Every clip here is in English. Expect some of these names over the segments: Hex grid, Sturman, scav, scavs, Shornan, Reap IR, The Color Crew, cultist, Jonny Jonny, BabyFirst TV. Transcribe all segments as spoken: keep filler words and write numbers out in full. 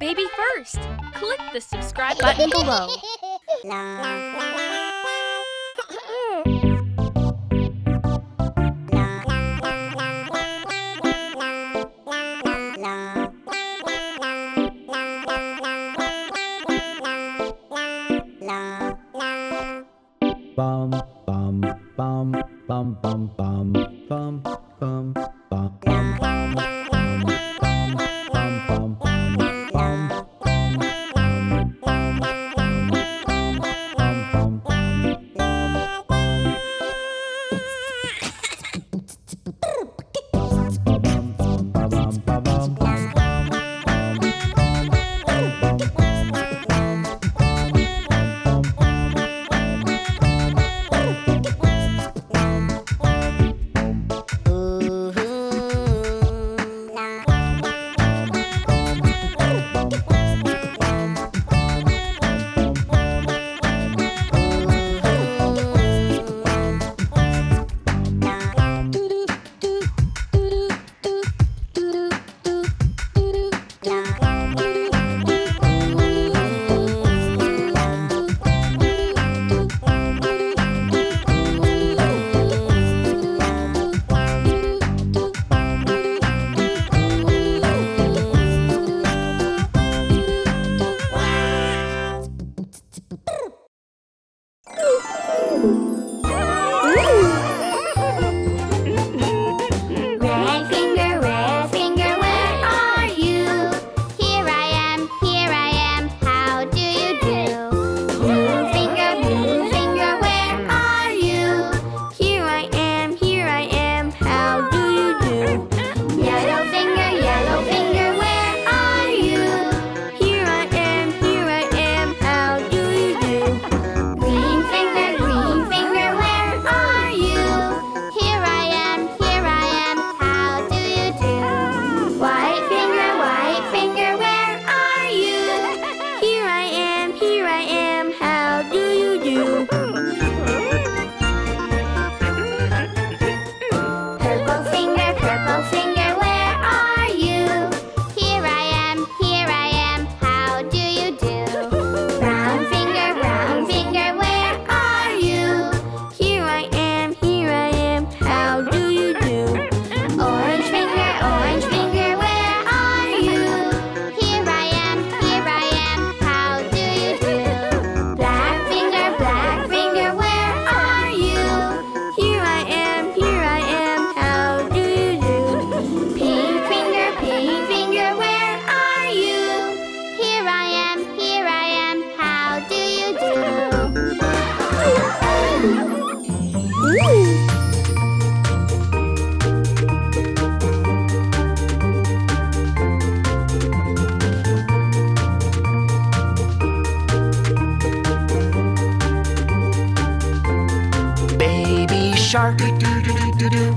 BabyFirst. Click the subscribe button below. La, la, la. Bum bum bum bum bum bum bum bum bum bum.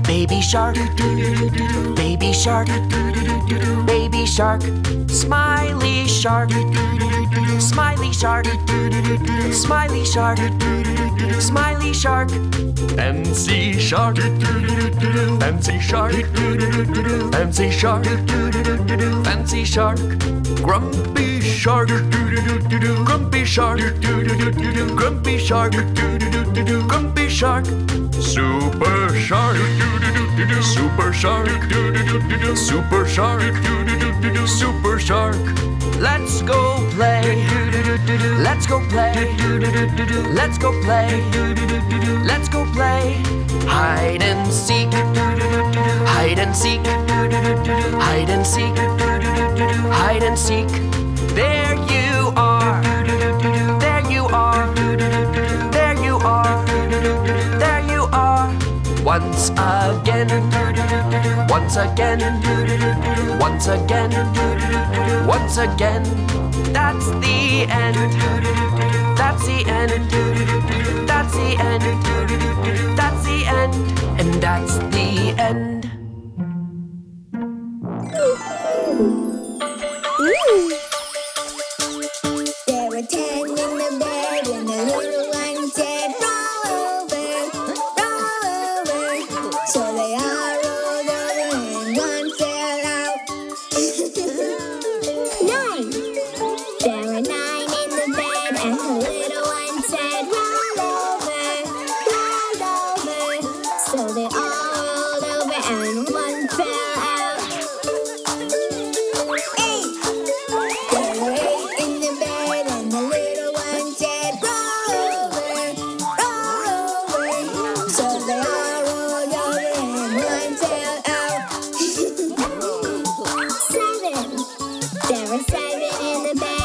Shark, baby shark, baby shark, baby shark, smiley shark, smiley shark, smiley shark, smiley shark, fancy shark, fancy shark, fancy shark, fancy shark, grumpy shark, grumpy shark, grumpy shark, grumpy shark, super shark, super shark, super shark, super shark. Let's go play. Let's go play. Let's go play. Let's go play. Hide and seek. Hide and seek. Hide and seek. Hide and seek. There you are. There you are. There you are. There you are. Once again. Once again. Once again. Once again. That's the end. That's the end. That's the end. That's the end. And that's the end. There were ten in the bed, and the little one said, roll over, roll over. So they all rolled over, and one fell out. Nine. Oh my God.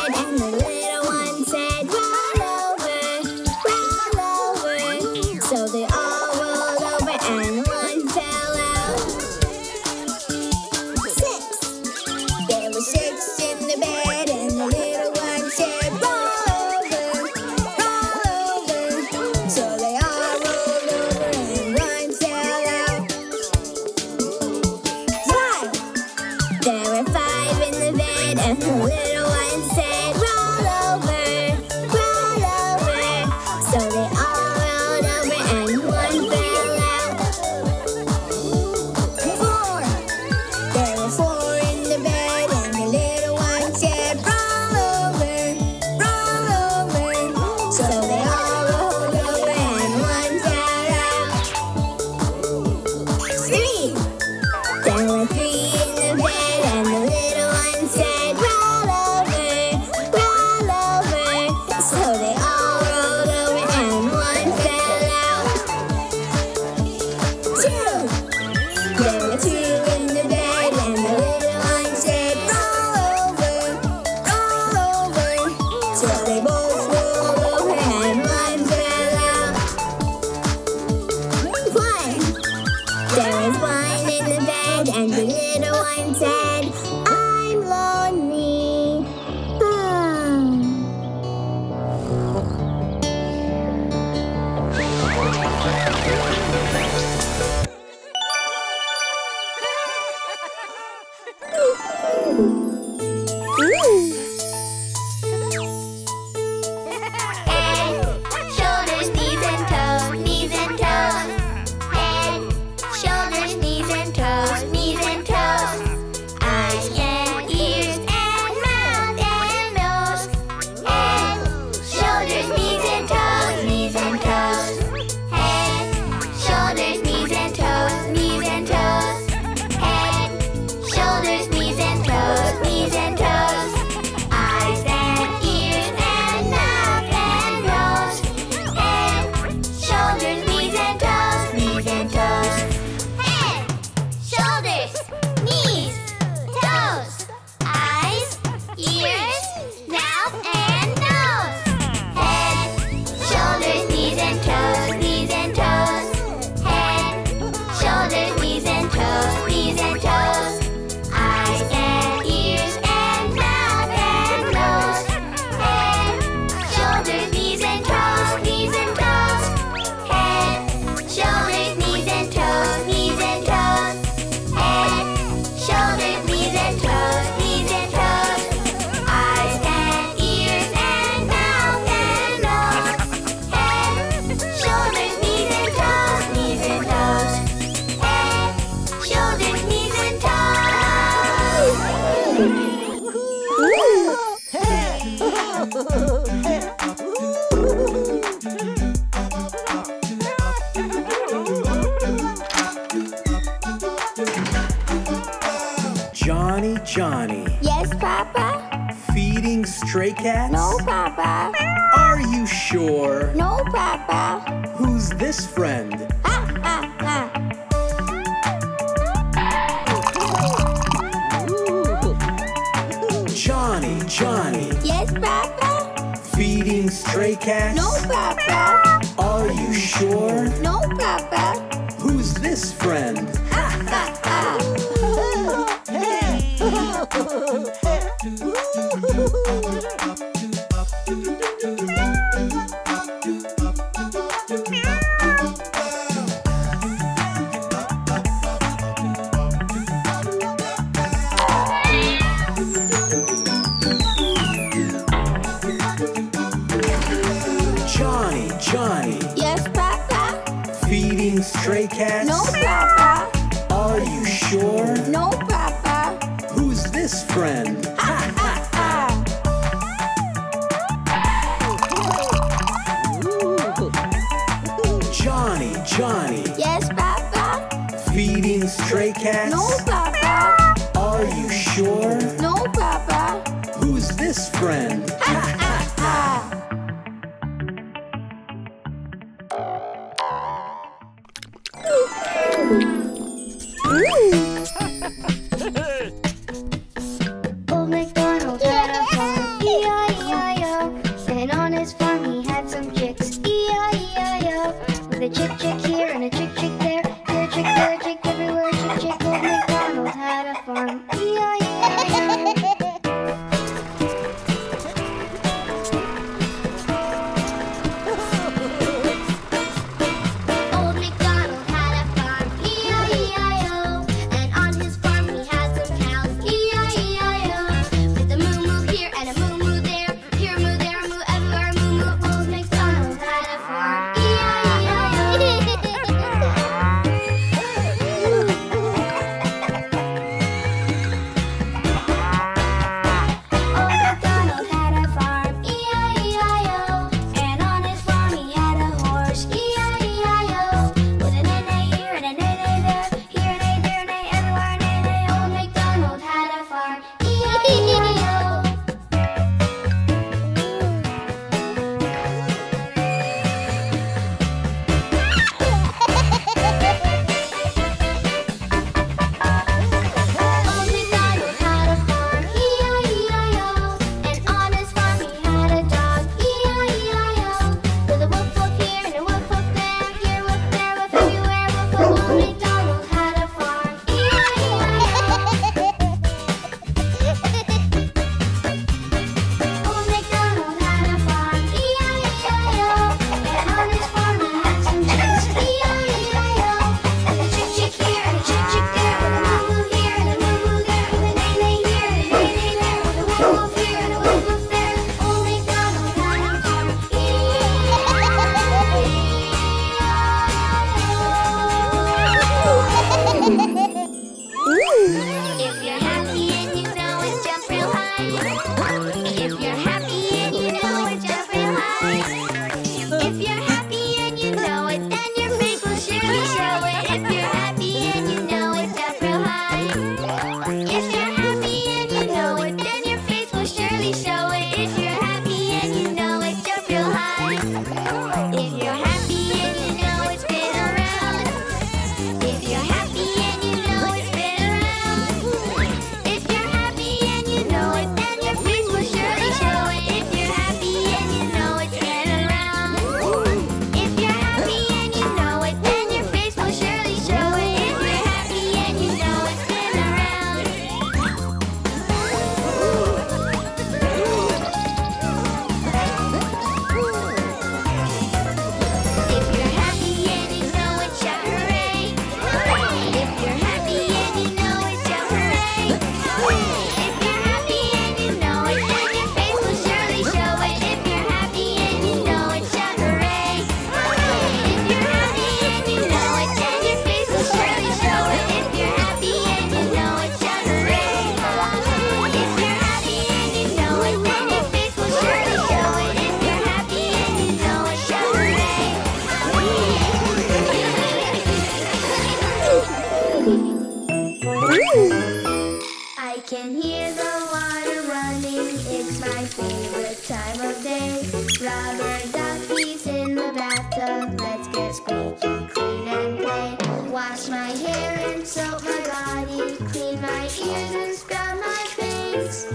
Jesus, grab my face.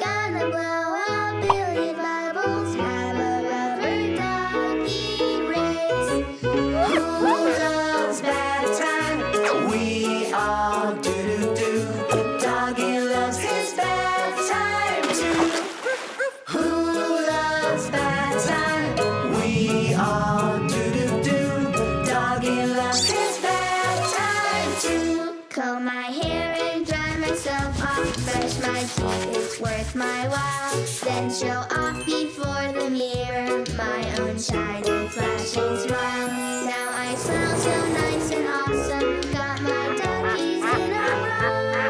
Gonna blow a billion bubbles. I'm a rubber ducky race. Who loves bath time? We all do, do, do. Doggy loves his bath time too. Who loves bath time? We all do, do, do. Doggy loves his bath time too. Comb my hair and dry myself off. Brush my teeth, it's worth my while. Then show off before the mirror my own shiny, flashing smile. Now I smell so nice and awesome. Got my duckies in a row.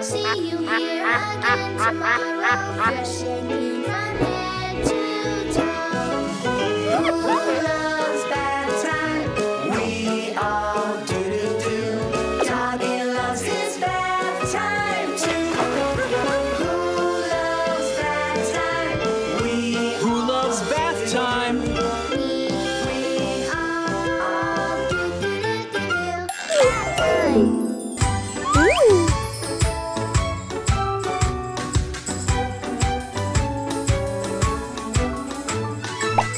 See you here again tomorrow. Brushing me from head to toe. Who loves bath time? We all do. Doggy loves his bath time too. Who loves bath time? We. Who loves bath time? We. We all, all do do do do do bath time.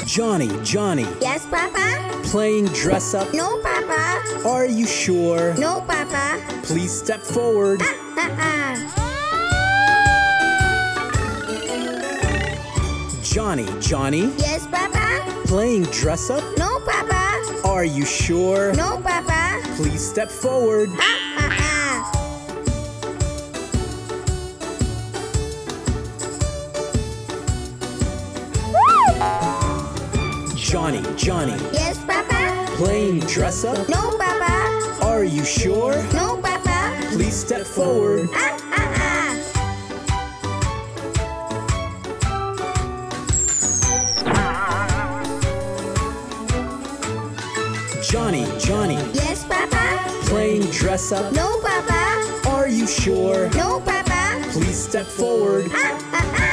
Johnny, Johnny. Yes, Papa? Playing dress up? No, Papa. Are you sure? No, Papa. Please step forward. Ah, ah, ah. Johnny, Johnny. Yes, Papa? Playing dress up? No, Papa. Are you sure? No, Papa. Please step forward. Ah, ah, ah. Johnny, Johnny. Yes, Papa? Playing dress up? No, Papa. Are you sure? No, Papa. Please step forward. Ah, ah, ah. Johnny, Johnny. Yes, Papa? Playing dress up? No, Papa. Are you sure? No, Papa. Please step forward. Ah, ah, ah.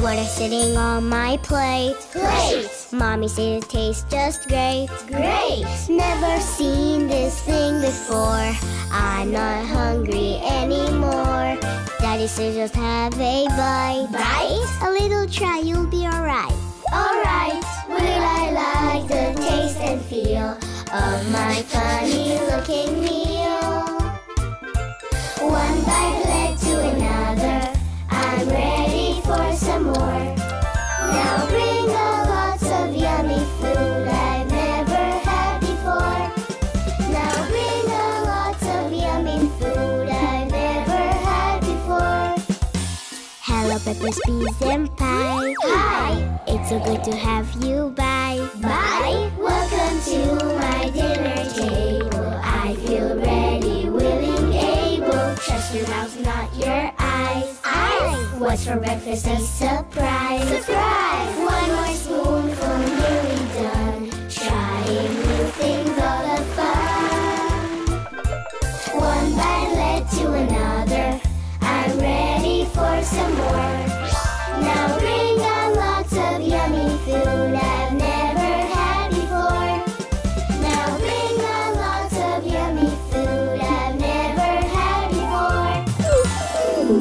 What is sitting on my plate? Plate! Mommy said it tastes just great. Great! Never seen this thing before. I'm not hungry anymore. Daddy said just have a bite. Bite? A little try, you'll be alright. Alright! Will I like the taste and feel of my funny looking meal? One bite led to another. I'm ready for some more. Now bring the lots of yummy food I've never had before. Now bring the lots of yummy food I've never had before. Hello, peppers, peas, and pie. Hi! It's so good to have you by. Bye! Welcome. What's for breakfast? A surprise! Surprise! One more spoonful, nearly done. Trying new things, all the fun. One bite led to another. I'm ready for some more. Now bring on lots of yummy food I've never had before. Now bring on lots of yummy food I've never had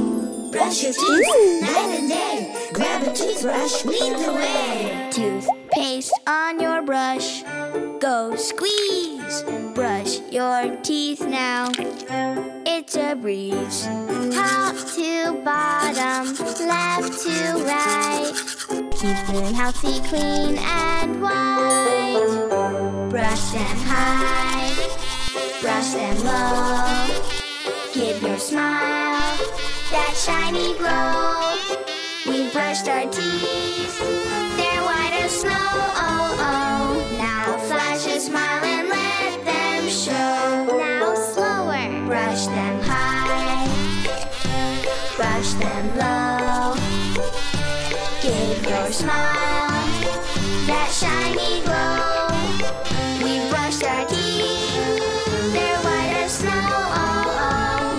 before. Brush your teeth. Toothbrush, lead the way. Toothpaste on your brush. Go squeeze. Brush your teeth now. It's a breeze. Top to bottom, left to right. Keep them healthy, clean and white. Brush them high. Brush them low. Give your smile that shiny glow. We've brushed our teeth, they're white as snow, oh oh. Now flash a smile and let them show. Now slower. Brush them high, brush them low. Give your smile that shiny glow. We've brushed our teeth, they're white as snow, oh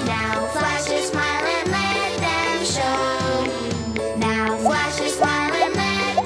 oh. Now flash a smile and let them show. What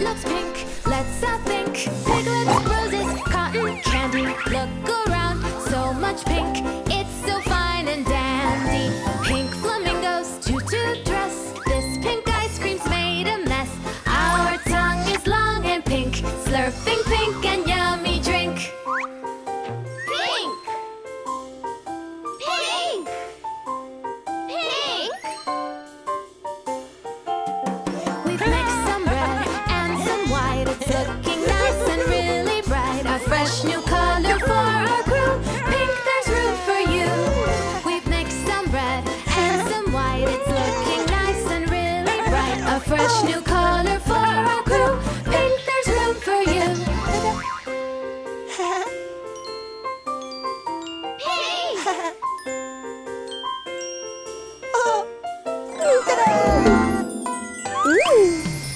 looks pink? Let's all think. Piglet.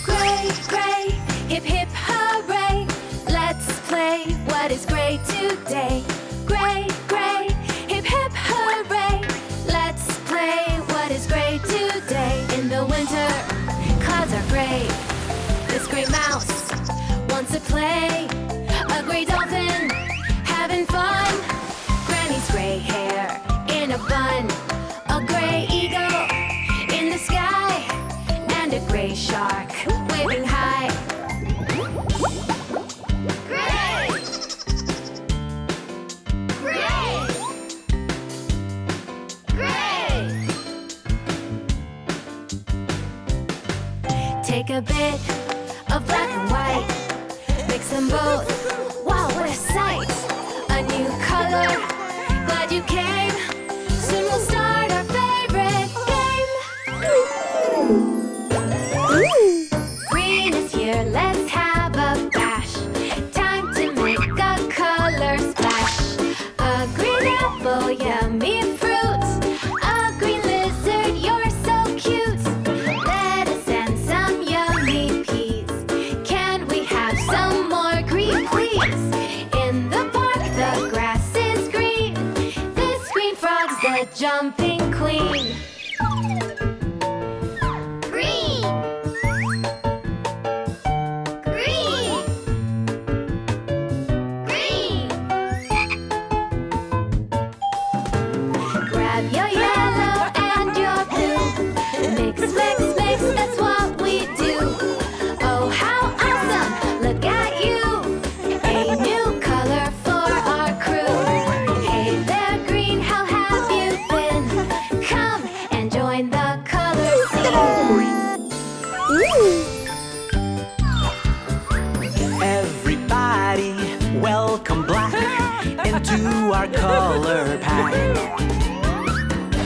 Gray, gray, hip, hip, hooray. Let's play what is gray today. Gray, gray, hip, hip, hooray. Let's play what is gray today. In the winter, clouds are gray. This gray mouse wants to play. A gray dolphin having fun. Granny's gray hair in a bun. A gray eagle in the sky. And a gray shark waving high. Gray! Gray! Gray! Take a bit of black and white. Mix them both. Wow, what a sight! A new color. Glad you came. Soon we'll start our favorite game. Green is here. Let's have a bash. Time to make a color splash. A green apple, yummy fruit. A green lizard, you're so cute. Lettuce and some yummy peas. Can we have some? In the park, the grass is green. This green frog's the jumping queen. Green! Green! Green! Grab your yellow and your blue. Mix, mix, mix, that's what we do. Oh, how awesome! Look at you! To our color pack.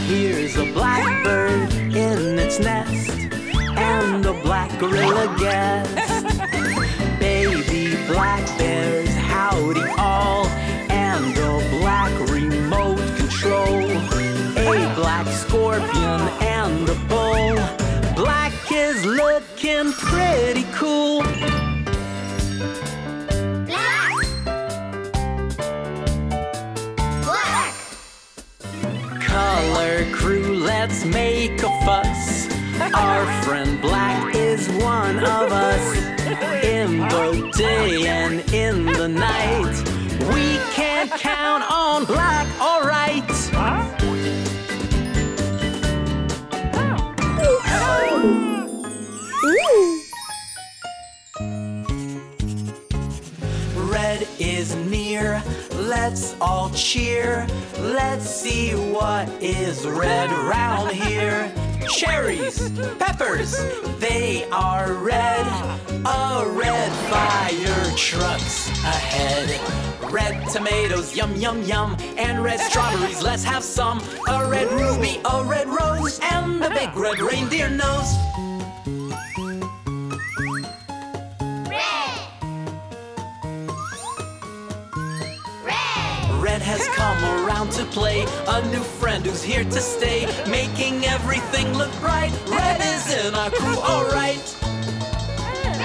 Here's a blackbird in its nest, and a black gorilla guest. Baby black bears, howdy all, and a black remote control. A black scorpion and a bull. Black is looking pretty cool. Color crew, let's make a fuss. Our friend Black is one of us. In the day and in the night, we can't count on Black, all right. Red is near. Let's all cheer. Let's see what is red round here. Cherries, peppers, they are red. A red fire truck's ahead. Red tomatoes, yum, yum, yum. And red strawberries, let's have some. A red ruby, a red rose, and a big red reindeer nose. Red has come around to play, a new friend who's here to stay, making everything look bright. Red is in our crew, all right. Red!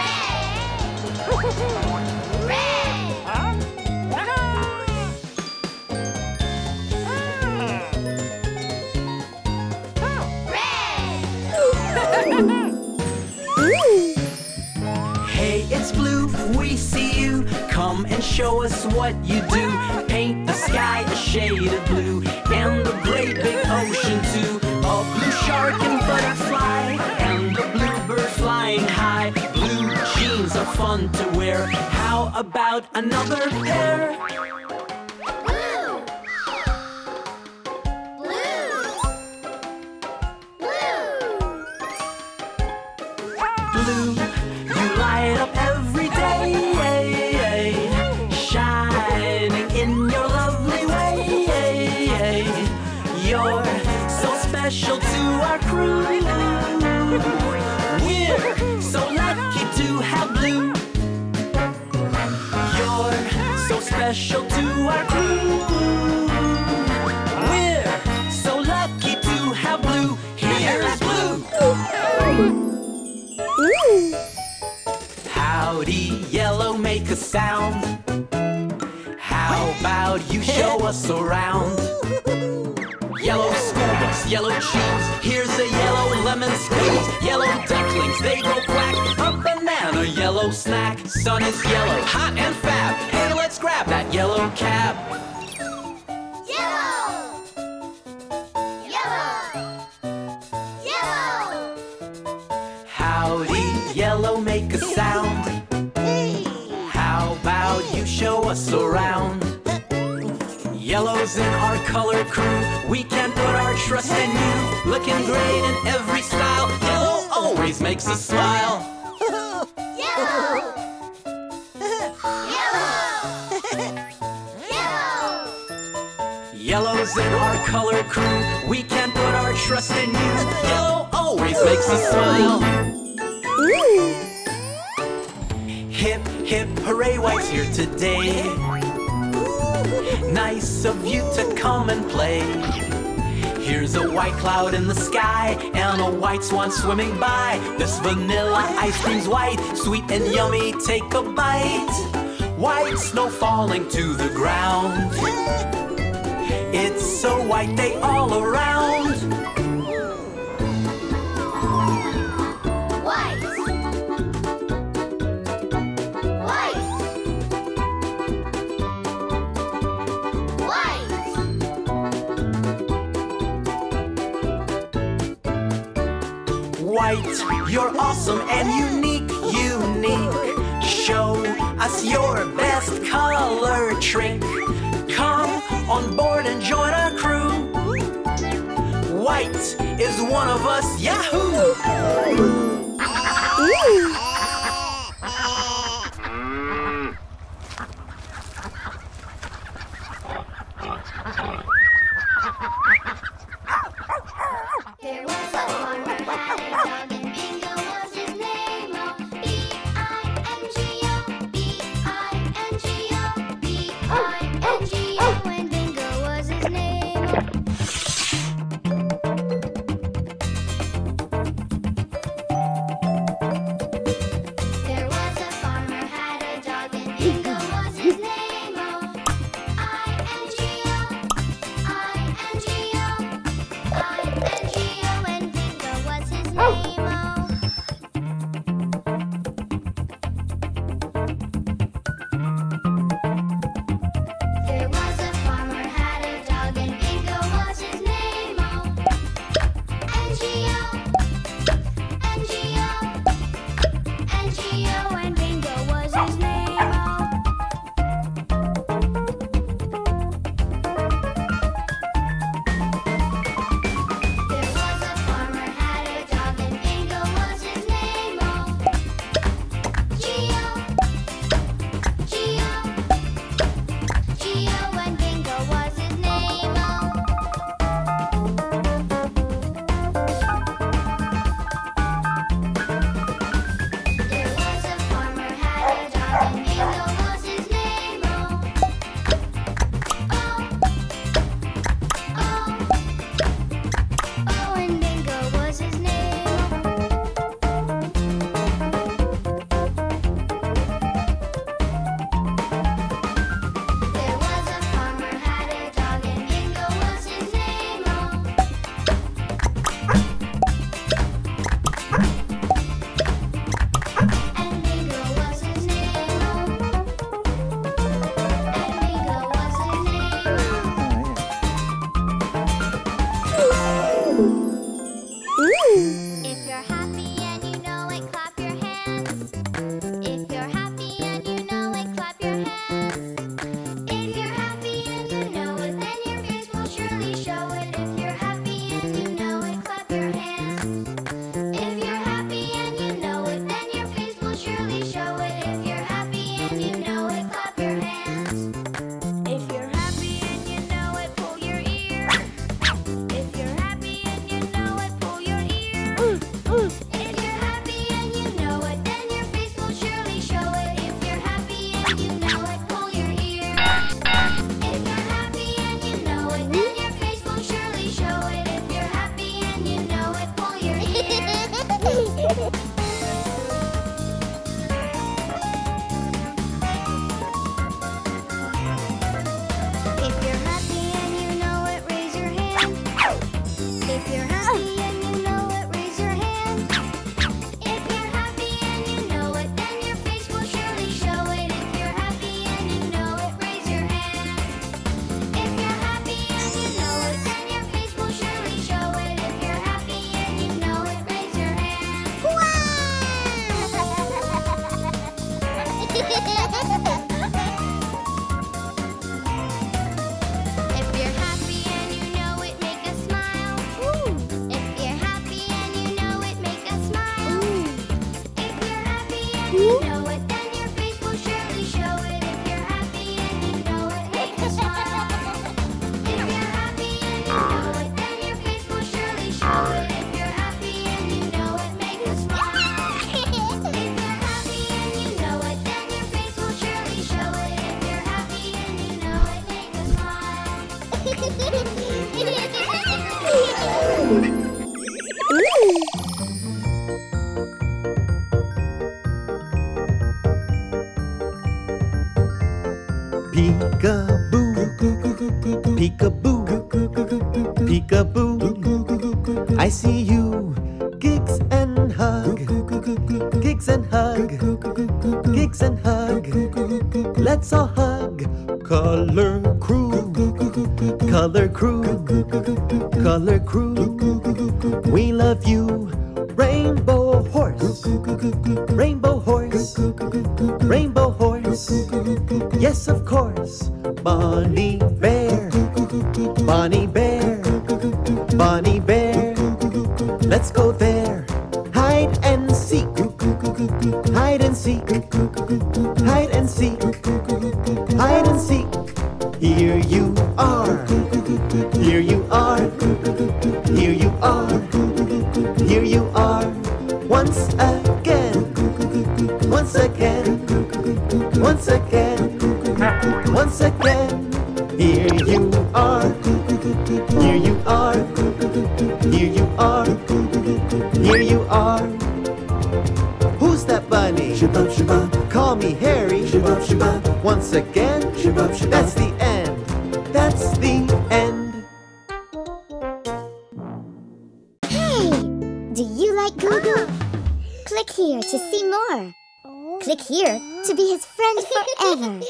Red! Hey, it's Blue, we see you. Come and show us what you do. Paint sky a shade of blue, and the great big ocean too. A blue shark and butterfly, and a bluebird flying high. Blue jeans are fun to wear. How about another pair? Blue! Blue! Blue! You light up every day. Special to our crew. We're so lucky to have Blue. You're so special to our crew. We're us around. Yellow school books, yellow shoes, here's a yellow lemon squeeze. Yellow ducklings, they go quack, a banana yellow snack. Sun is yellow, hot and fab, and let's grab that yellow cab. Yellow make a sound. How about you show us around? Yellow's in our color crew. We can put our trust in you. Looking great in every style. Yellow always makes us smile. Yellow! Yellow! Yellow! Yellow's in our color crew. We can put our trust in you. Yellow always makes us smile. Hip, hip, hooray, White's here today. Nice of you to come and play. Here's a white cloud in the sky and a white swan swimming by. This vanilla ice cream's white, sweet and yummy, take a bite. White snow falling to the ground. It's so white, they all around. White, you're awesome and unique, unique. Show us your best color trick. Come on board and join our crew. White is one of us, yahoo! There was someone right behind Dog and Bingo was his name, oh. B I N G O, B I N G O, B I N G O, and Bingo was his name, oh. There was a farmer had a dog and Bingo was his name, oh. I N G O, I N G O, I N G O. If you're happy and you Click here to be his friend forever.